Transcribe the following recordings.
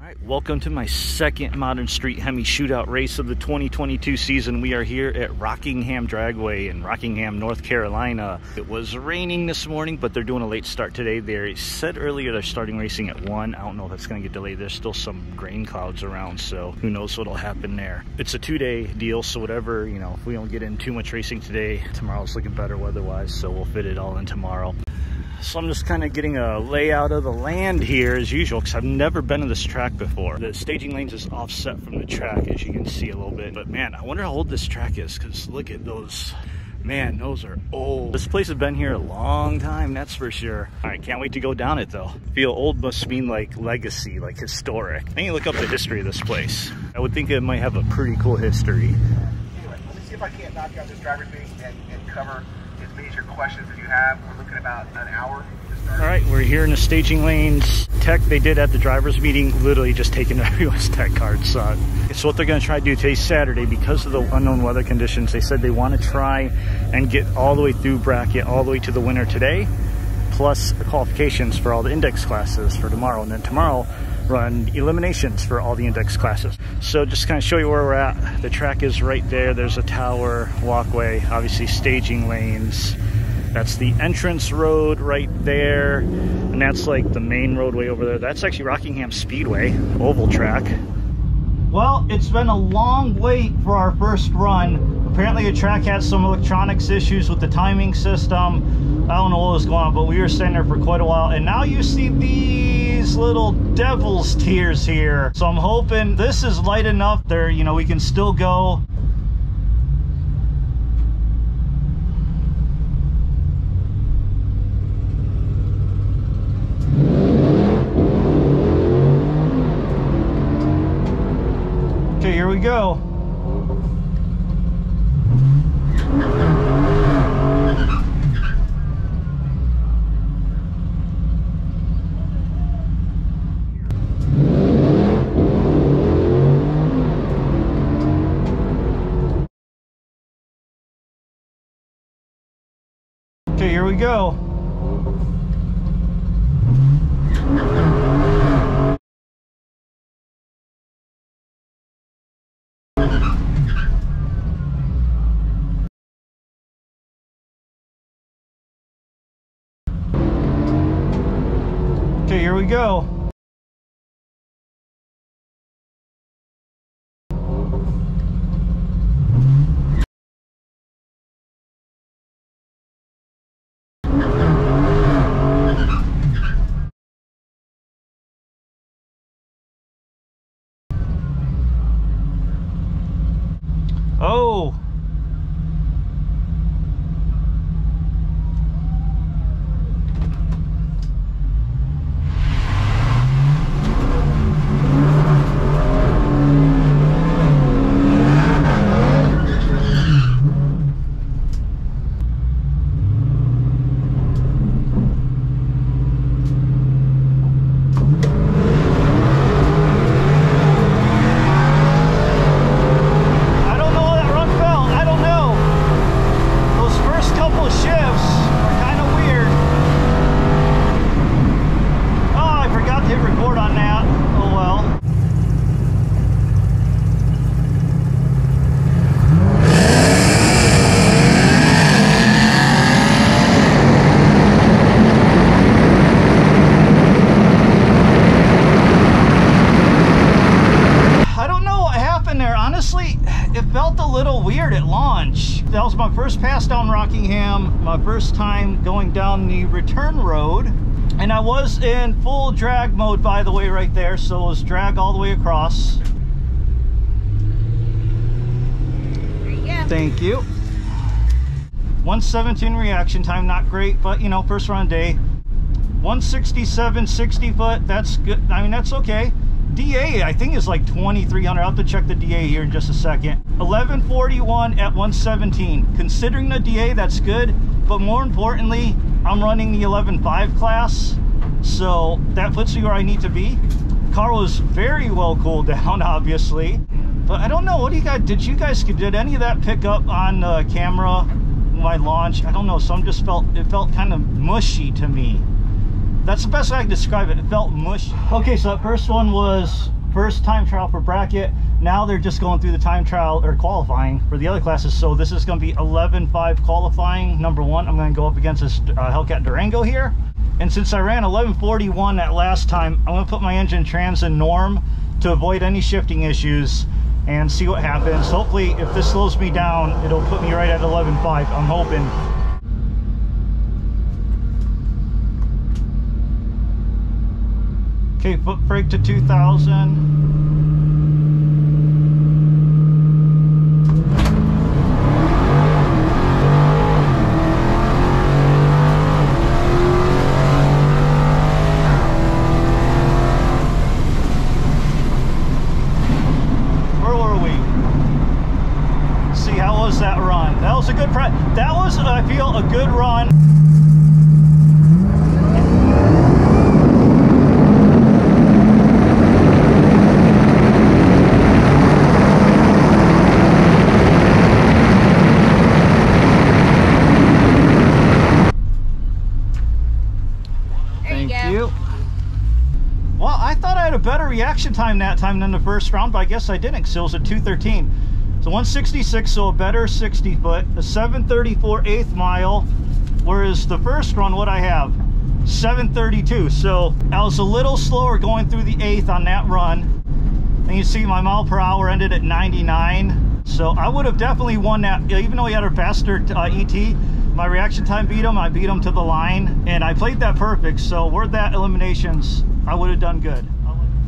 All right, welcome to my second Modern Street HEMI Shootout race of the 2022 season. We are here at Rockingham Dragway in Rockingham, North Carolina. It was raining this morning, but they're doing a late start today. They said earlier they're starting racing at 1. I don't know if it's going to get delayed. There's still some rain clouds around, so who knows what'll happen there. It's a two-day deal, so whatever, you know, if we don't get in too much racing today, tomorrow's looking better weather-wise, so we'll fit it all in tomorrow. So I'm just kind of getting a layout of the land here as usual, because I've never been to this track before. The staging lanes is offset from the track, as you can see a little bit. But man, I wonder how old this track is, because look at those. Man, those are old. This place has been here a long time, that's for sure. All right, can't wait to go down it though. Feel old must mean like legacy, like historic. I need to look up the history of this place. I would think it might have a pretty cool history. Anyway, let me see if I can't knock out this driver's meeting and cover your questions that you have. We're looking about an hour to start. All right, we're here in the staging lanes. Tech they did at the driver's meeting, literally just taking everyone's tech cards. It's what they're going to try to do today, Saturday, because of the unknown weather conditions. They said they want to try and get all the way through bracket, all the way to the winner today, plus the qualifications for all the index classes for tomorrow, and then tomorrow run eliminations for all the index classes. So just kind of show you where we're at. The track is right there. There's a tower, walkway, obviously staging lanes. That's the entrance road right there. And that's like the main roadway over there. That's actually Rockingham Speedway, oval track. Well, it's been a long wait for our first run. Apparently the track had some electronics issues with the timing system. I don't know what was going on, but we were standing there for quite a while. And now you see these little devil's tears here. So I'm hoping this is light enough there, you know, we can still go. Okay, here we go. Okay, here we go. Okay, here we go. Oh! That was my first pass down Rockingham, my first time going down the return road, and I was in full drag mode, by the way, right there, so it was drag all the way across. There you go. Thank you. 117 reaction time, not great, but you know, first run day. 167 60 foot, that's good. I mean, that's okay. DA, I think, is like 2300. I'll have to check the DA here in just a second. 1141 at 117. Considering the DA, that's good, but more importantly, I'm running the 11.5 class, so that puts me where I need to be. Car was very well cooled down, obviously, but I don't know. What do you guys, did any of that pick up on camera, my launch? I don't know, some just felt, it felt kind of mushy to me. That's the best way I can describe it. It felt mushed. Okay, so that first one was first time trial for bracket. Now they're just going through the time trial or qualifying for the other classes. So this is going to be 11.5 qualifying. Number one, I'm going to go up against this Hellcat Durango here. And since I ran 11.41 that last time, I'm going to put my engine trans in norm to avoid any shifting issues and see what happens. Hopefully, if this slows me down, it'll put me right at 11.5. I'm hoping. Okay, foot brake to 2,000. Reaction time that time than the first round, but I guess I didn't, because it was a 213. So 166, so a better 60 foot, a 734 eighth mile, whereas the first run, what I have, 732. So I was a little slower going through the eighth on that run. And you see my mile per hour ended at 99. So I would have definitely won that, even though he had a faster ET. My reaction time beat him. I beat him to the line, and I played that perfect. So were that eliminations, I would have done good.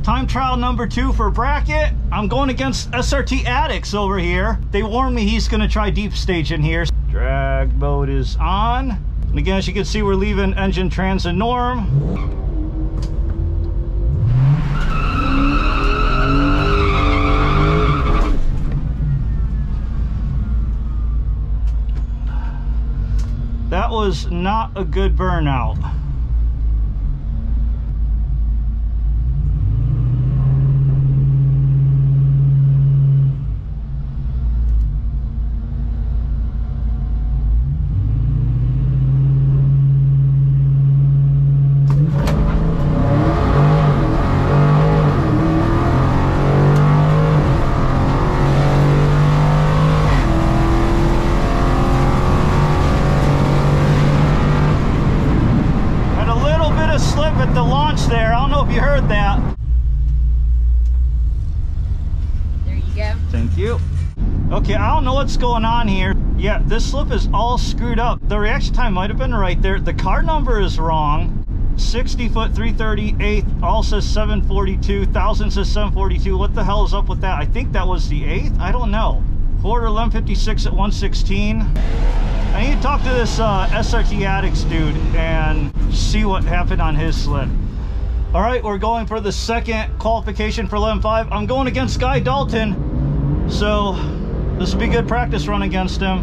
Time trial number two for bracket. I'm going against SRT Addicts over here. They warned me he's gonna try deep stage in here. Drag mode is on. And again, as you can see, we're leaving engine trans in norm. That was not a good burnout. What's going on here? Yeah, this slip is all screwed up. The reaction time might have been right there. The car number is wrong. 60 foot 338, all says 742, 1000 says 742. What the hell is up with that? I think that was the eighth. I don't know. Quarter 1156 at 116. I need to talk to this SRT Addicts dude and see what happened on his slip. All right, we're going for the second qualification for 11.5. I'm going against Guy Dalton, so this will be good practice run against him.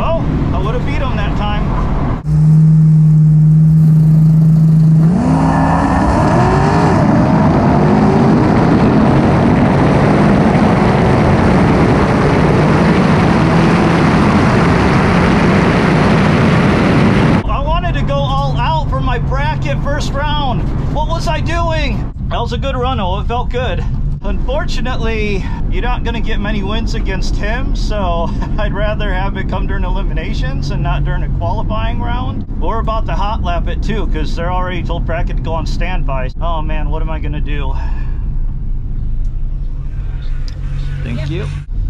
Oh, I would have beat him that time. Was a good run, oh, it felt good. Unfortunately, you're not gonna get many wins against him, so I'd rather have it come during eliminations and not during a qualifying round. Or about to hot lap it too, because they're already told bracket to go on standby. Oh man, what am I gonna do? Thank you.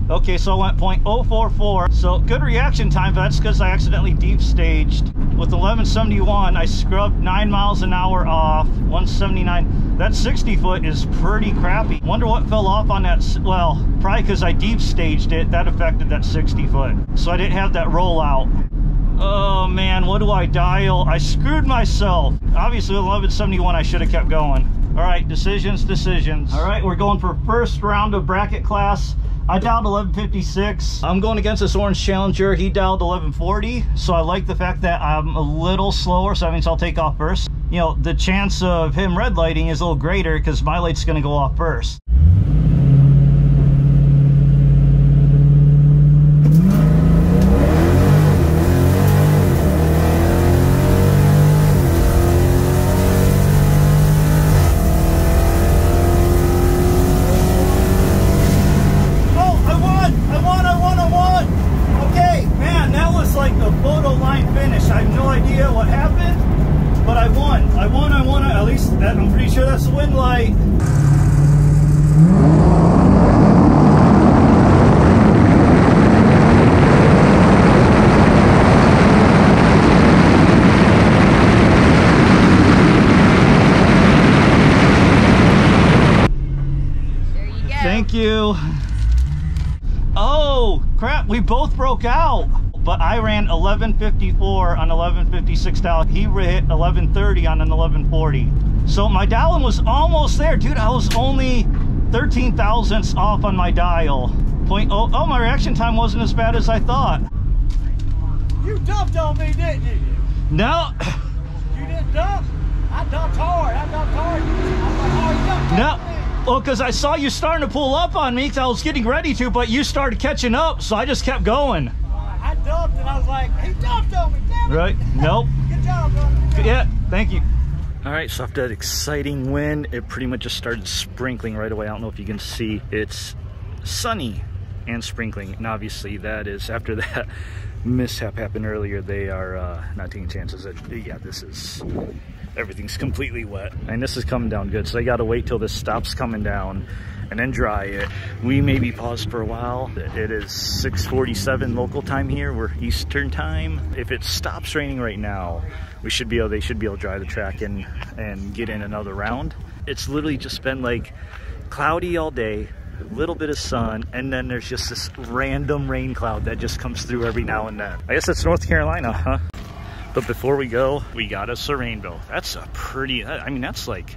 Okay, so I went 0.044, so good reaction time, but that's because I accidentally deep staged. With 1171, I scrubbed 9 miles an hour off, 179. That 60 foot is pretty crappy. Wonder what fell off on that. Well, probably because I deep staged it, that affected that 60 foot. So I didn't have that rollout. Oh man, what do I dial? I screwed myself. Obviously, 1171, I should have kept going. All right, decisions. All right, we're going for first round of bracket class. I dialed 1156. I'm going against this orange Challenger. He dialed 1140. So I like the fact that I'm a little slower, so that means I'll take off first. You know, the chance of him red lighting is a little greater because my light's gonna go off first. You. Oh crap, we both broke out, but I ran 1154 on 1156 dial. He hit 1130 on an 1140, so my dialing was almost there, dude. I was only 13 thousandths off on my dial. Oh, my reaction time wasn't as bad as I thought. You dumped on me, didn't you? No. You didn't dump? I dumped hard. I dumped hard. I dumped hard. No. Well, because I saw you starting to pull up on me because I was getting ready to, but you started catching up, so I just kept going. I dumped and I was like, he dumped on me, damn it. Right, nope. Good job, brother. Good job. Yeah, thank you. All right, so after that exciting win, it pretty much just started sprinkling right away. I don't know if you can see, it's sunny and sprinkling. And obviously that is, after that mishap happened earlier, they are not taking chances at, yeah, this is... Everything's completely wet, and this is coming down good, so I gotta wait till this stops coming down and then dry it. We may be paused for a while. It is 6:47 local time here. We're Eastern time. If it stops raining right now, we should be able, they should be able to dry the track and get in another round. It's literally just been like cloudy all day, a little bit of sun, and then there's just this random rain cloud that just comes through every now and then. I guess that's North Carolina, huh? But before we go, we got us a rainbow. That's a pretty, I mean, that's like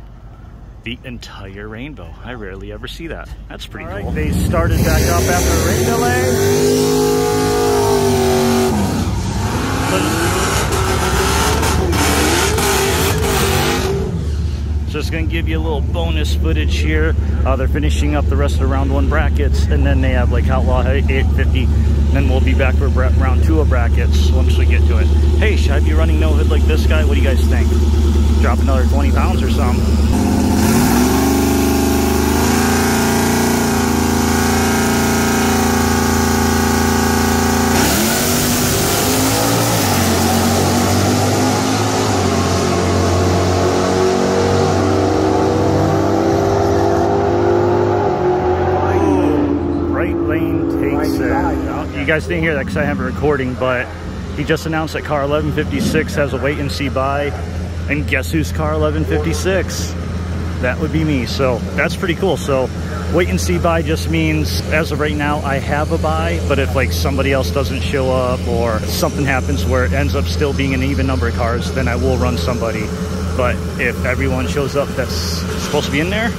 the entire rainbow. I rarely ever see that. That's pretty cool. They started back up after a rain delay. But just gonna give you a little bonus footage here. They're finishing up the rest of the round one brackets, and then they have like Outlaw 850. Then we'll be back for round two of brackets once we get to it. Hey, should I be running no hood like this guy? What do you guys think? Drop another 20 pounds or something. You guys didn't hear that because I have a recording, but he just announced that car 1156 has a wait and see buy, and guess who's car 1156? That would be me. So that's pretty cool. So wait and see buy just means as of right now I have a buy, but if like somebody else doesn't show up or something happens where it ends up still being an even number of cars, then I will run somebody. But if everyone shows up that's supposed to be in there,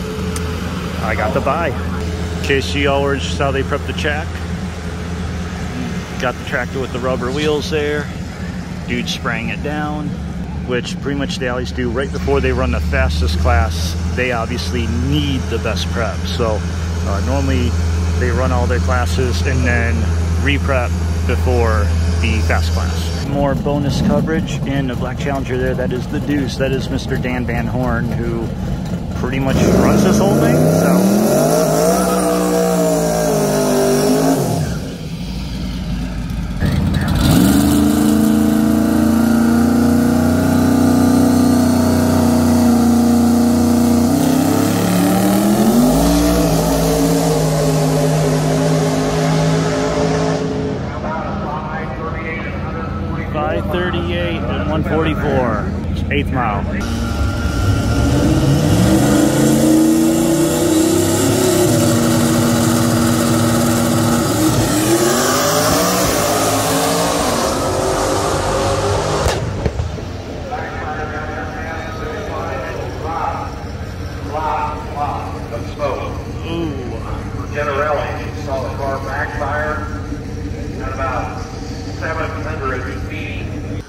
I got the buy. KC Hours, how they prep the track. Got the tractor with the rubber wheels there. Dude spraying it down, which pretty much they always do right before they run the fastest class. They obviously need the best prep. So normally they run all their classes and then re-prep before the fast class. More bonus coverage in the black Challenger there. That is the Deuce. That is Mr. Dan Van Horn, who pretty much runs this whole thing. So. Eighth mile. Ooh. Generally, solid. All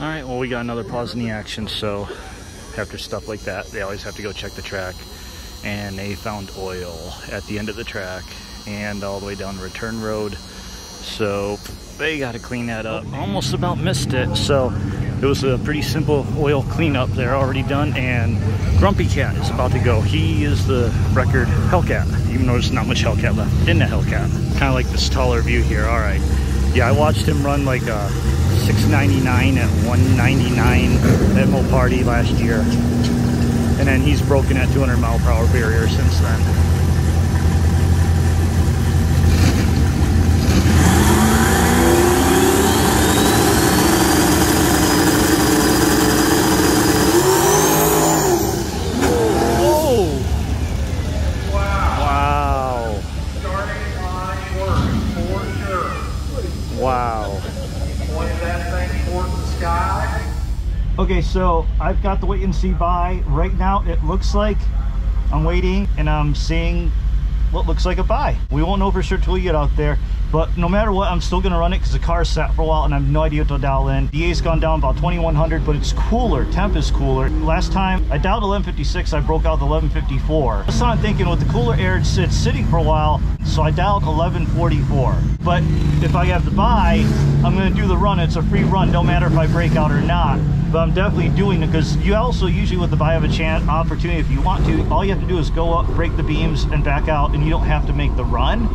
right, well, we got another pause in the action, so after stuff like that, they always have to go check the track, and they found oil at the end of the track and all the way down the return road, so they got to clean that up. Almost about missed it, so it was a pretty simple oil cleanup. They're already done, and GrumpyCat is about to go. He is the record Hellcat, even though there's not much Hellcat left in the Hellcat. Kind of like this taller view here. All right, yeah, I watched him run like a 699 at 199 at Mo Party last year, and then he's broken at 200 mile per hour barrier since then. Whoa! Wow! Wow! Starting line work for sure. Wow! Okay, so I've got the wait and see buy. Right now it looks like I'm waiting and I'm seeing what looks like a buy. We won't know for sure till we get out there, but no matter what, I'm still gonna run it because the car's sat for a while and I have no idea what to dial in. DA's gone down about 2100, but it's cooler, temp is cooler. Last time I dialed 1156, I broke out the 1154. That's what I'm thinking, with the cooler air, it's sitting for a while, so I dialed 1144. But if I have the buy, I'm gonna do the run. It's a free run, no matter if I break out or not. But I'm definitely doing it because you also usually with the buy have a chance opportunity. If you want to, all you have to do is go up, break the beams, and back out, and you don't have to make the run.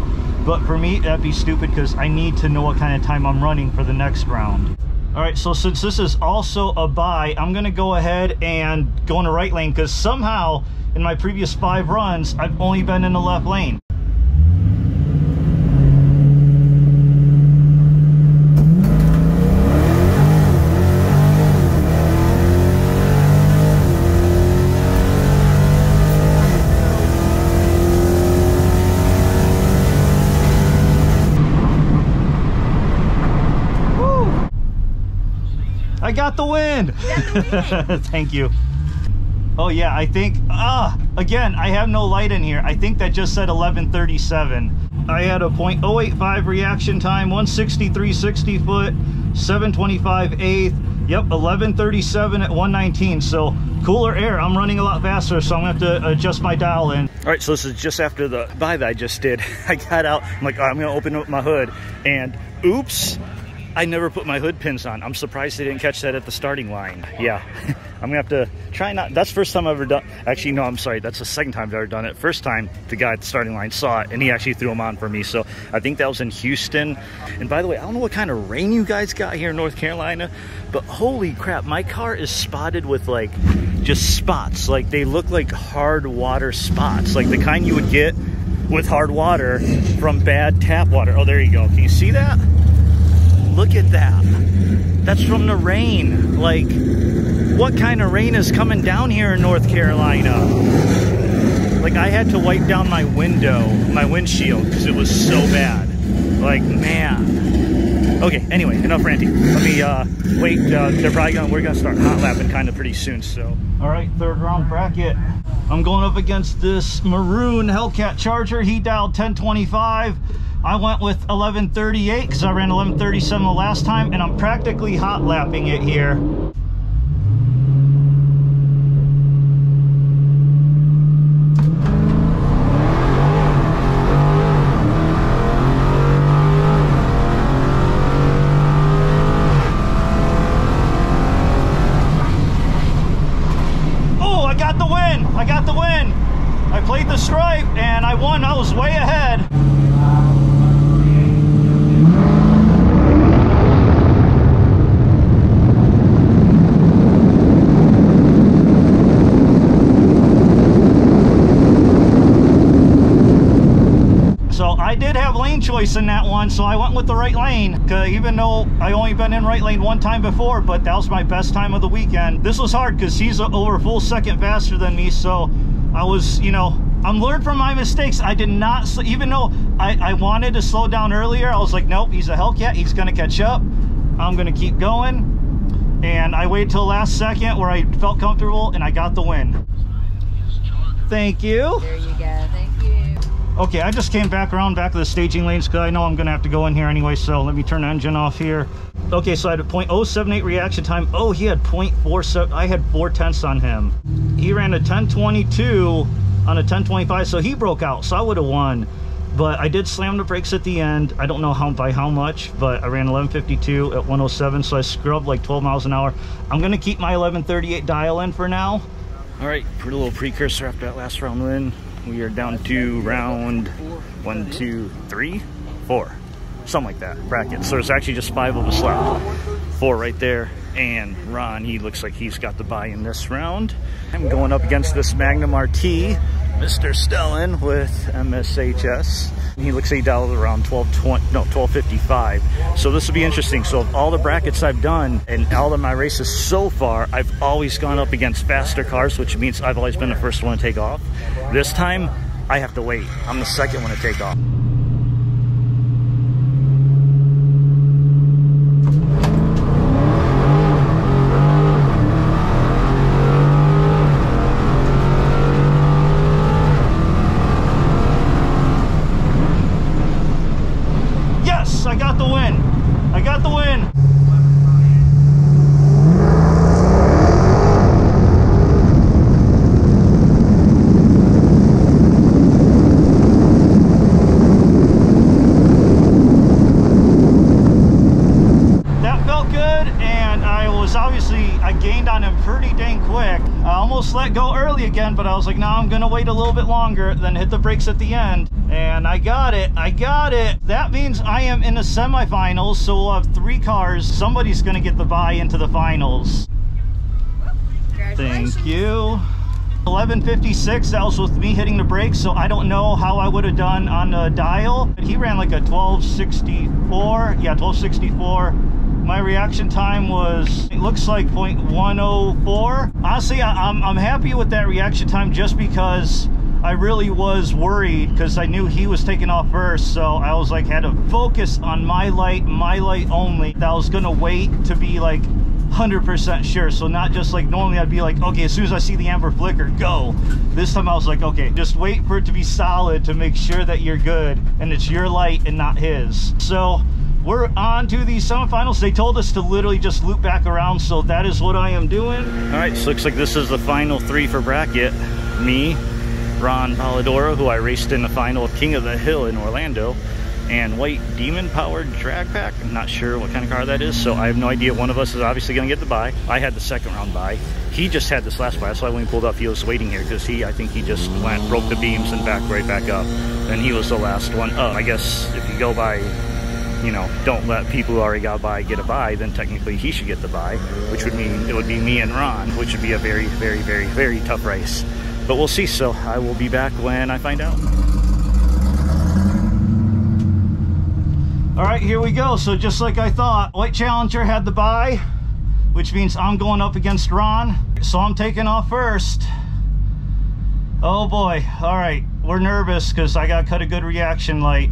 But for me, that'd be stupid because I need to know what kind of time I'm running for the next round. All right, so since this is also a buy, I'm gonna go ahead and go in the right lane because somehow in my previous 5 runs, I've only been in the left lane. I got the win! Thank you. Oh yeah, I think, again, I have no light in here. I think that just said 1137. I had a 0.085 reaction time, 163 60 foot, 725 eighth. Yep, 1137 at 119, so cooler air. I'm running a lot faster, so I'm gonna have to adjust my dial in. All right, so this is just after the buy that I just did. I got out, I'm like, all right, I'm gonna open up my hood, and oops, I never put my hood pins on. I'm surprised they didn't catch that at the starting line. Yeah, I'm gonna have to try not, that's the first time I've ever done, actually no, I'm sorry, that's the second time I've ever done it. First time the guy at the starting line saw it and he actually threw them on for me. So I think that was in Houston. And by the way, I don't know what kind of rain you guys got here in North Carolina, but holy crap, my car is spotted with like, just spots. Like they look like hard water spots, like the kind you would get with hard water from bad tap water. Oh, there you go, can you see that? Look at that. That's from the rain. Like, what kind of rain is coming down here in North Carolina? Like, I had to wipe down my window, my windshield, because it was so bad. Like, man. Okay, anyway, enough ranting. Let me wait. They're probably going, we're going to start hot lapping kind of pretty soon, so. All right, third round bracket. I'm going up against this maroon Hellcat Charger. He dialed 1025. I went with 1138 because I ran 1137 the last time, and I'm practically hot lapping it here. Oh, I got the win! I got the win! I played the stripe and I won. I was way ahead. I did have lane choice in that one, so I went with the right lane, even though I only been in right lane one time before, but that was my best time of the weekend. This was hard because he's over a full second faster than me, so I was, you know, I'm learned from my mistakes. I did not, even though I wanted to slow down earlier, I was like, nope, he's a Hellcat, he's gonna catch up, I'm gonna keep going, and I waited till last second where I felt comfortable and I got the win. Thank you. There you go. Thank you. Okay, I just came back around back to the staging lanes because I know I'm gonna have to go in here anyway, so let me turn the engine off here. Okay, so I had a 0.078 reaction time. Oh, he had 0.47. I had 0.4 on him. He ran a 10:22 on a 10:25, so he broke out. So I would have won, but I did slam the brakes at the end. I don't know by how much, but I ran 11:52 at 107, so I scrubbed like 12 miles an hour. I'm gonna keep my 11:38 dial in for now. All right, pretty little precursor after that last round win. We are down to round 1, 2, 3, 4. Something like that, brackets. So it's actually just 5 of us left. 4 right there. And Ron, he looks like he's got the bye in this round. I'm going up against this Magnum RT, Mr. Stellan with MSHS. He looks like he dialed around 12:55. So this will be interesting. So of all the brackets I've done and all of my races so far, I've always gone up against faster cars, which means I've always been the first one to take off. This time, I have to wait. I'm the second one to take off. But I was like, no, I'm gonna wait a little bit longer, then hit the brakes at the end, and I got it, I got it. That means I am in the semifinals, so we'll have 3 cars. Somebody's gonna get the bye into the finals. Thank you. 11:56, that was with me hitting the brakes, so I don't know how I would have done on the dial. He ran like a 12:64, yeah, 12:64. My reaction time was, it looks like 0.104. Honestly, I'm happy with that reaction time just because I really was worried because I knew he was taking off first. So I was like, had to focus on my light only. That I was gonna wait to be like 100% sure. So not just like normally I'd be like, okay, as soon as I see the amber flicker, go. This time I was like, okay, just wait for it to be solid to make sure that you're good and it's your light and not his. So we're on to the semifinals. They told us to literally just loop back around, so that is what I am doing. All right, so looks like this is the final 3 for bracket. Me, Ron Polidoro, who I raced in the final of King of the Hill in Orlando, and White Demon Powered Drag Pack. I'm not sure what kind of car that is, so I have no idea. One of us is obviously gonna get the bye. I had the second round bye. He just had this last bye, that's why when he pulled up, he was waiting here, because I think he just went, broke the beams and back right back up. And he was the last one up. I guess if you go by, you know, don't let people who already got by get a bye, then technically he should get the bye, which would mean it would be me and Ron, which would be a very, very, very, very tough race. But we'll see, so I will be back when I find out. All right, here we go. So just like I thought, White Challenger had the bye, which means I'm going up against Ron. So I'm taking off first. Oh boy, all right. We're nervous because I got cut a good reaction light.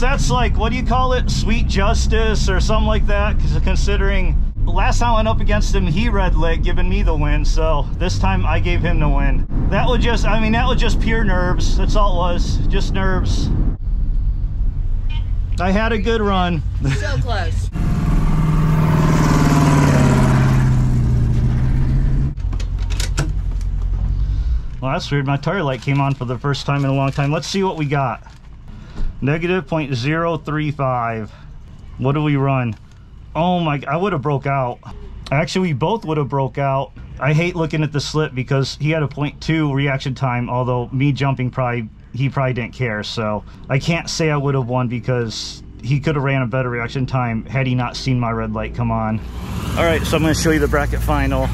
That's like, what do you call it? Sweet justice or something like that, because considering last time I went up against him, he red lit, giving me the win. So this time I gave him the win. That was just, I mean, that was just pure nerves. That's all it was, just nerves. I had a good run. So close. Well, that's weird. My tire light came on for the first time in a long time. Let's see what we got. Negative 0.035. What do we run? Oh my, I would have broke out. Actually, we both would have broke out. I hate looking at the slip because he had a 0.2 reaction time, although me jumping, he probably didn't care. So I can't say I would have won because he could have ran a better reaction time had he not seen my red light come on. All right, so I'm going to show you the bracket final.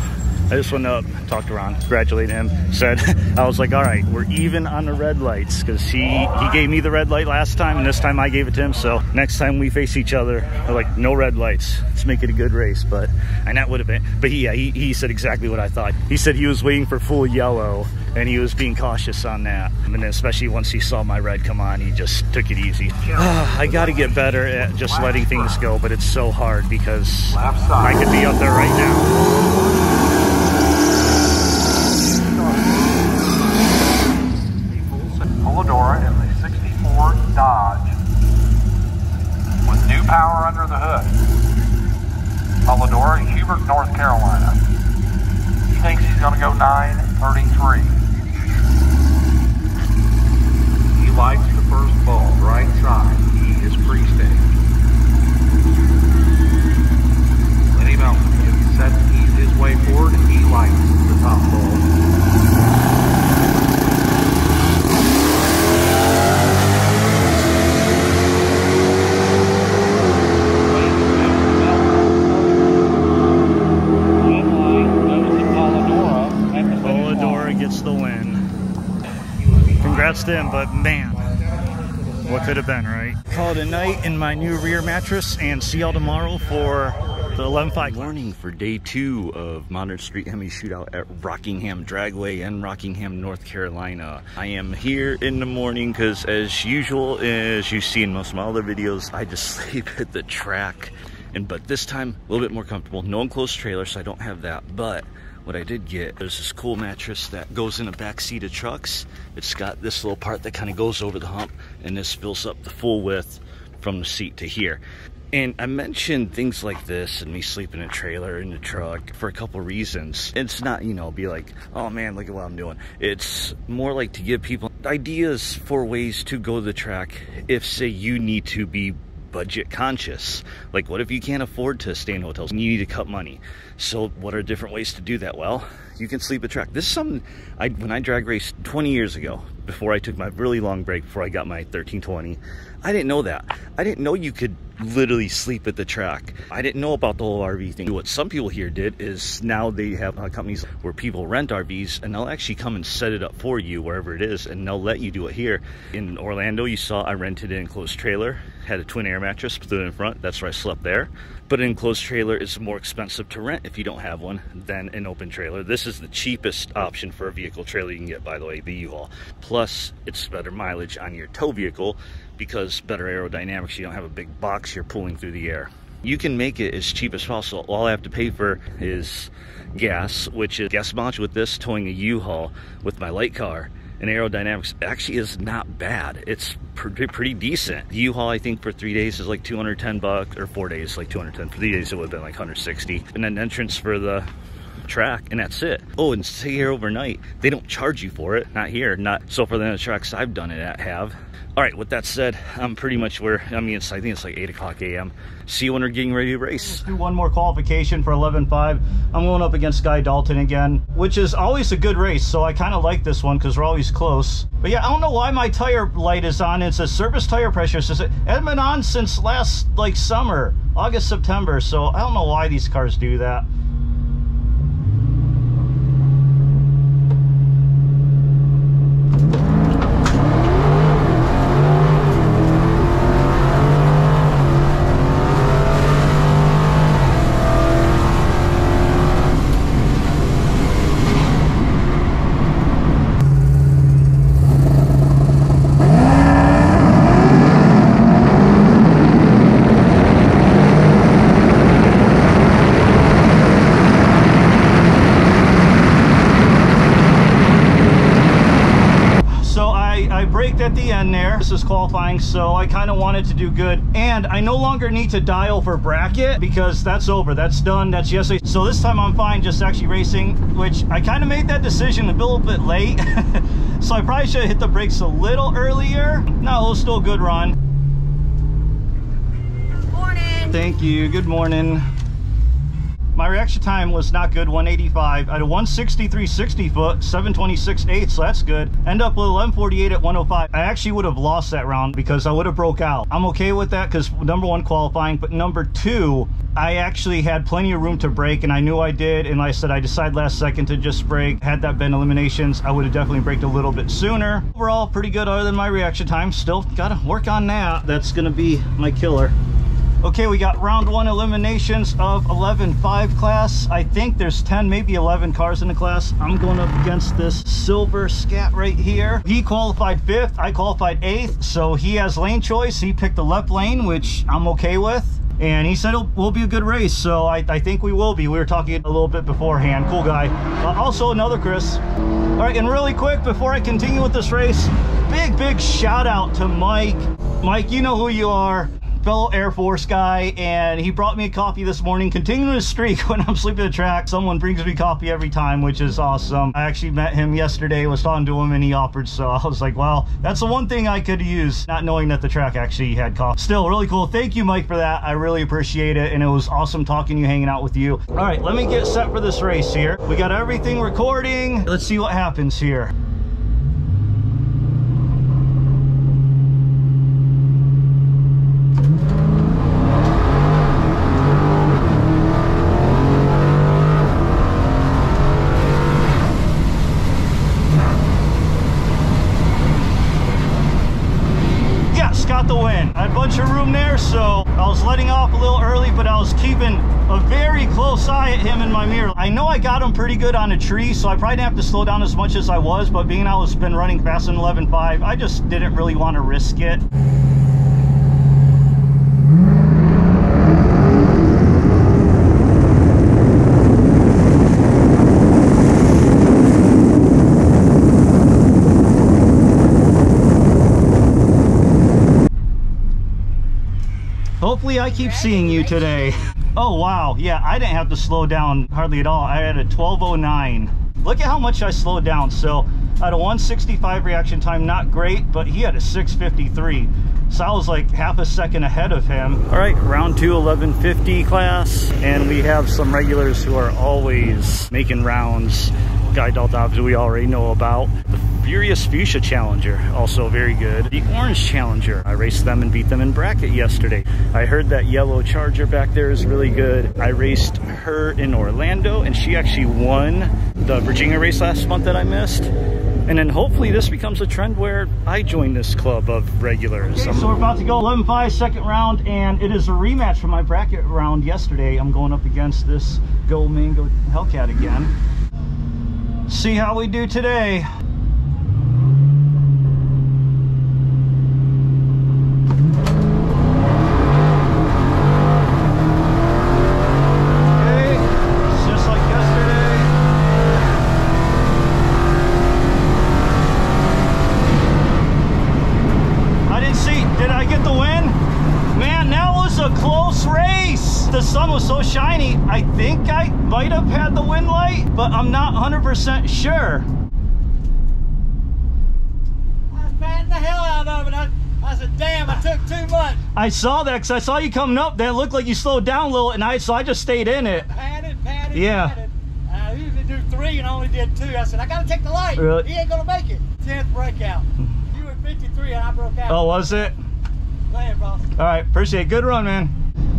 I just went up, talked to Ron, congratulated him, said, I was like, all right, we're even on the red lights, because he gave me the red light last time, and this time I gave it to him. So next time we face each other, I'm like, no red lights. Let's make it a good race. But, and that would have been, but yeah, he said exactly what I thought. He said he was waiting for full yellow, and he was being cautious on that. And then especially once he saw my red come on, he just took it easy. I got to get better at just letting things go, but it's so hard because I could be up there right now. Polidoro in the 64 Dodge with new power under the hood. Polidoro, Hubert, North Carolina. He thinks he's going to go 9:33. He likes the first ball, right side. He is pre-stage. Lenny Melton gets set, he's his way forward, and he likes the top ball. Them, but man, what could have been, right? Call it a night in my new rear mattress, and see y'all tomorrow for the 11:05. Morning for day two of Modern Street HEMI Shootout at Rockingham Dragway in Rockingham, North Carolina. I am here in the morning because, as usual, as you see in most of my other videos, I just sleep at the track, but this time a little bit more comfortable. No enclosed trailer, so I don't have that, but what I did get, there's this cool mattress that goes in the back seat of trucks. It's got this little part that kind of goes over the hump, and this fills up the full width from the seat to here. And I mentioned things like this and me sleeping in a trailer in the truck for a couple reasons. It's not, you know, be like, oh man, look at what I'm doing. It's more like to give people ideas for ways to go to the track if, say, you need to be budget conscious. Like, what if you can't afford to stay in hotels and you need to cut money? So what are different ways to do that? Well, you can sleep a track. This is something when I drag raced 20 years ago, before I took my really long break, before I got my 1320, I didn't know that. I didn't know you could literally sleep at the track. I didn't know about the whole RV thing. What some people here did is now they have companies where people rent RVs, and they'll actually come and set it up for you wherever it is, and they'll let you do it here. In Orlando, you saw I rented an enclosed trailer, had a twin air mattress, put it in front. That's where I slept there. But an enclosed trailer is more expensive to rent if you don't have one than an open trailer. This is the cheapest option for a vehicle trailer you can get, by the way, the U-Haul. Plus, it's better mileage on your tow vehicle because better aerodynamics. You don't have a big box you're pulling through the air. You can make it as cheap as possible. All I have to pay for is gas, which is gas mileage with this, towing a U-Haul with my light car. And aerodynamics actually is not bad. It's pretty decent. The U-Haul, I think, for 3 days is like 210 bucks, or 4 days, like 210. For 3 days, it would have been like 160. And then entrance for the track, and that's it. Oh, and stay here overnight. They don't charge you for it. Not here, not so for the other tracks I've done it at have. All right, with that said, I'm pretty much where, I mean, I think it's like 8 o'clock a.m. See you when we're getting ready to race. Let's do one more qualification for 11:05. I'm going up against Guy Dalton again, which is always a good race, so I kind of like this one because we're always close. But yeah, I don't know why my tire light is on. It says service tire pressure. It says it had been on since last, like, summer, August, September, so I don't know why these cars do that. This is qualifying, so I kind of wanted to do good, and I no longer need to dial for bracket because that's over, that's done, that's yesterday. So this time I'm fine just actually racing, which I kind of made that decision a little bit late. So I probably should have hit the brakes a little earlier. No, it was still a good run. Good morning. Thank you. Good morning. My reaction time was not good, 185. I had a 163 60-foot, 726.8, so that's good. End up with 1148 at 105. I actually would have lost that round because I would have broke out. I'm okay with that because number one, qualifying, but number two, I actually had plenty of room to break, and I knew I did, and like I said, I decided last second to just break. Had that been eliminations, I would have definitely braked a little bit sooner. Overall, pretty good other than my reaction time. Still gotta work on that. That's gonna be my killer. Okay, we got round one eliminations of 11.5 class. I think there's 10, maybe 11 cars in the class. I'm going up against this silver scat right here. He qualified 5th, I qualified 8th, so he has lane choice. He picked the left lane, which I'm okay with. And he said it will be a good race, so I think we will be. We were talking a little bit beforehand. Cool guy. Also another Chris. All right, and really quick, before I continue with this race, big shout out to Mike. Mike, you know who you are. Fellow Air Force guy, and he brought me a coffee this morning, continuing his streak. When I'm sleeping at the track, someone brings me coffee every time, which is awesome. I actually met him yesterday, was talking to him, and he offered, so I was like, wow, that's the one thing I could use, not knowing that the track actually had coffee. Still really cool. Thank you, Mike, for that. I really appreciate it, and it was awesome talking to you, hanging out with you. All right, let me get set for this race here. We got everything recording. Let's see what happens here. So I was letting off a little early, but I was keeping a very close eye at him in my mirror. I know I got him pretty good on a tree, so I probably didn't have to slow down as much as I was, but being I was been running fast than 11.5, I just didn't really want to risk it. Hopefully I keep seeing you today. Oh wow, yeah, I didn't have to slow down hardly at all. I had a 12.09. Look at how much I slowed down. So I had a 165 reaction time, not great, but he had a 653. So I was like half a second ahead of him. All right, round two, 1150 class. And we have some regulars who are always making rounds. Guy Dalton, we already know about. Furious Fuchsia Challenger, also very good. The Orange Challenger, I raced them and beat them in bracket yesterday. I heard that yellow Charger back there is really good. I raced her in Orlando, and she actually won the Virginia race last month that I missed. And then hopefully this becomes a trend where I join this club of regulars. Okay, so we're about to go 11.5, second round, and it is a rematch from my bracket round yesterday. I'm going up against this Gold Mango Hellcat again. See how we do today. But I'm not 100% sure. I was batting the hell out of it. I said, damn, I took too much. I saw that because I saw you coming up there. It looked like you slowed down a little at night, so I just stayed in it. Patted, yeah. Patted. I usually do three and only did two. I said, I got to take the light. Really? He ain't going to make it. 10th breakout. You were 53 and I broke out. Oh, was it? Go ahead, boss. All right, appreciate it. Good run, man.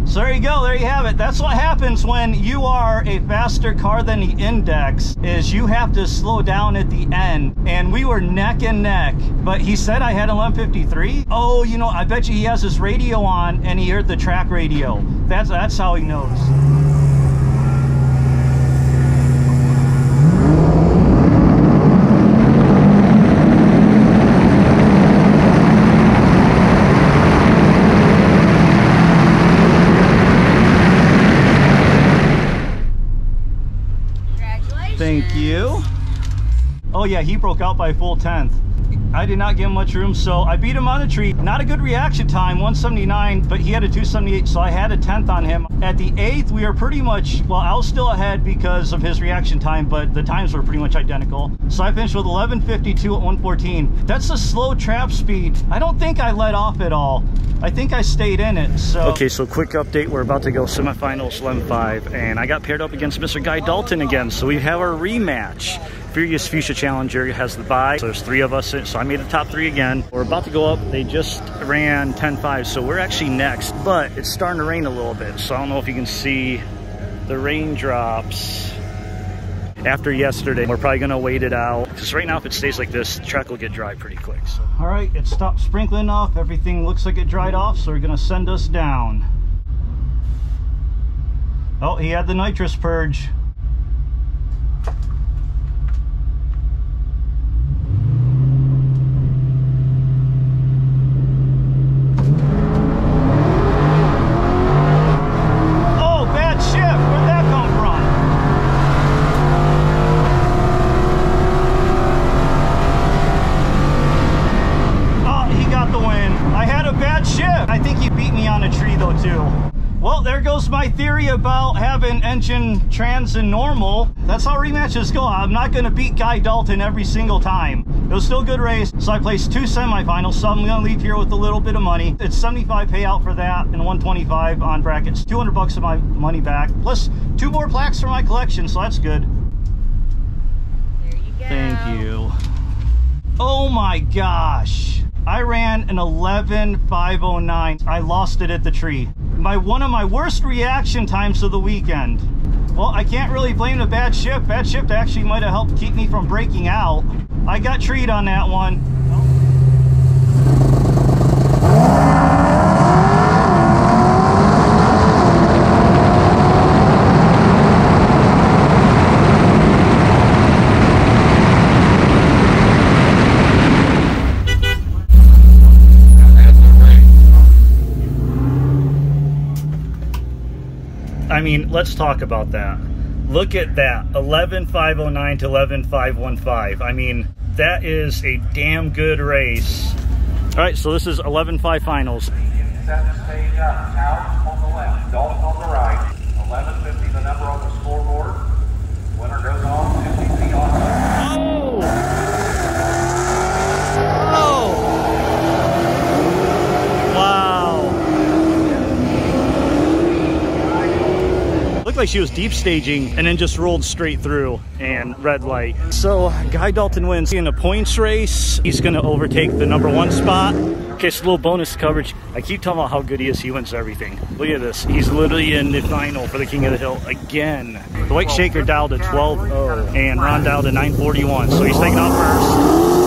So there you go, there you have it. That's what happens when you are a faster car than the index, is you have to slow down at the end. And we were neck and neck, but he said I had 1153. Oh, you know, I bet you he has his radio on and he heard the track radio. That's how he knows. Thank you. Oh yeah, he broke out by a full 10th. I did not give him much room, so I beat him on a tree. Not a good reaction time, 179, but he had a 278, so I had a 10th on him. At the 8th, we are pretty much, well, I was still ahead because of his reaction time, but the times were pretty much identical. So I finished with 11.52 at 114. That's a slow trap speed. I don't think I let off at all. I think I stayed in it, so. Okay, so quick update. We're about to go semifinal Slam 5, and I got paired up against Mr. Guy Dalton again, so we have our rematch. Furious Fuchsia Challenger has the bye, so there's three of us, so I made the top three again. We're about to go up. They just ran 10.5, so we're actually next, but it's starting to rain a little bit, so I don't know if you can see the raindrops. After yesterday, we're probably gonna wait it out, because right now if it stays like this, the track will get dry pretty quick. So. All right, it stopped sprinkling off. Everything looks like it dried off, so we're gonna send us down. Oh, he had the nitrous purge. About having engine trans and normal. That's how rematches go. I'm not going to beat Guy Dalton every single time. It was still a good race, so I placed two semifinals, so I'm going to leave here with a little bit of money. It's 75 payout for that and 125 on brackets. 200 bucks of my money back, plus two more plaques for my collection, so that's good. There you go. Thank you. Oh my gosh. I ran an 11.509. I lost it at the tree. One of my worst reaction times of the weekend. Well, I can't really blame the bad shift. Bad shift actually might have helped keep me from breaking out. I got treed on that one. I mean, let's talk about that. Look at that, 11.509 to 11.515. I mean, that is a damn good race. All right, so this is 11.5 finals. Stage up, out on the left, Dalton on the right. 11.50 the number on the scoreboard. Winner goes on, 50 on. Oh! Wow. Looked like she was deep staging and then just rolled straight through and red light. So Guy Dalton wins in a points race. He's gonna overtake the number one spot. Okay, it's a little bonus coverage. I keep talking about how good he is. He wins everything. Look at this. He's literally in the final for the King of the Hill again. The White Shaker dialed at 12.0 and Ron dialed at 9.41. So he's taking off first.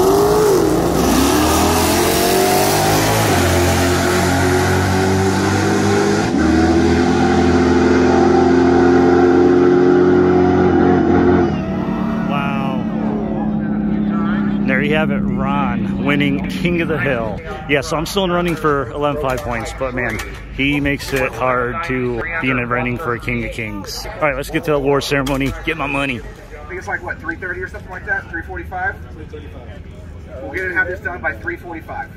Winning King of the Hill. Yeah, so I'm still in running for 11.5 points, but man, he makes it hard to be in a running for a King of Kings. All right, let's get to the award ceremony, get my money. I think it's like, what, 3:30 or something like that? 3:45? 3:35. We'll get it and have this done by 3:45.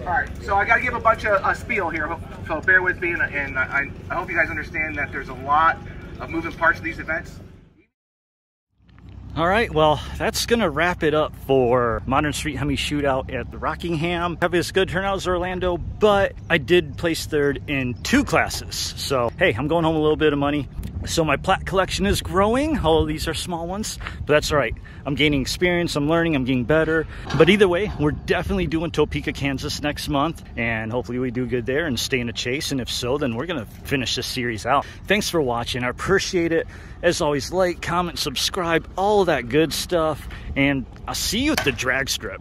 All right, so I gotta give a bunch of spiel here, so bear with me, and I hope you guys understand that there's a lot of moving parts of these events. All right, well, that's gonna wrap it up for Modern Street HEMI Shootout at the Rockingham. Having as good turnout as Orlando, but I did place third in two classes. So, hey, I'm going home with a little bit of money. So my plat collection is growing. Oh, these are small ones, but that's all right. I'm gaining experience, I'm learning, I'm getting better. But either way, we're definitely doing Topeka, Kansas next month, and hopefully we do good there and stay in a chase, and if so, then we're gonna finish this series out. Thanks for watching, I appreciate it. As always, like, comment, subscribe, all that good stuff, and I'll see you at the drag strip.